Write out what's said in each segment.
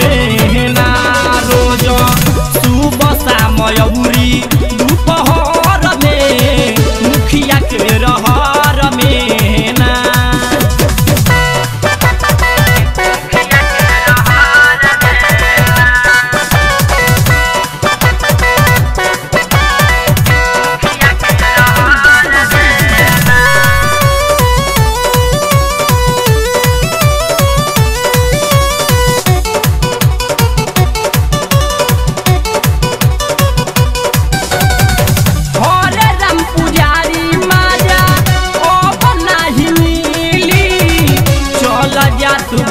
मेहना रोज सुबह शाम मयूरी दोपहर में मुखिया के रहर मेहना।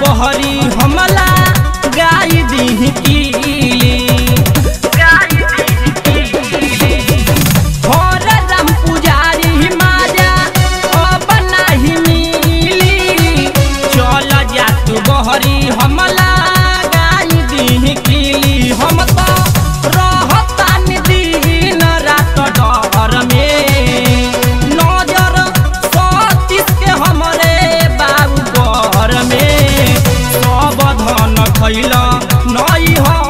बहरी हमला गाय दी कीली और राम पुजारी माजा अब नहीं मिली चल जा तू बहरी हमला गाय दी कीली। हम तो रहतान दिन रात डर में नजर सतीश के हमारे बाबू घर में सब धन खैला नहीं।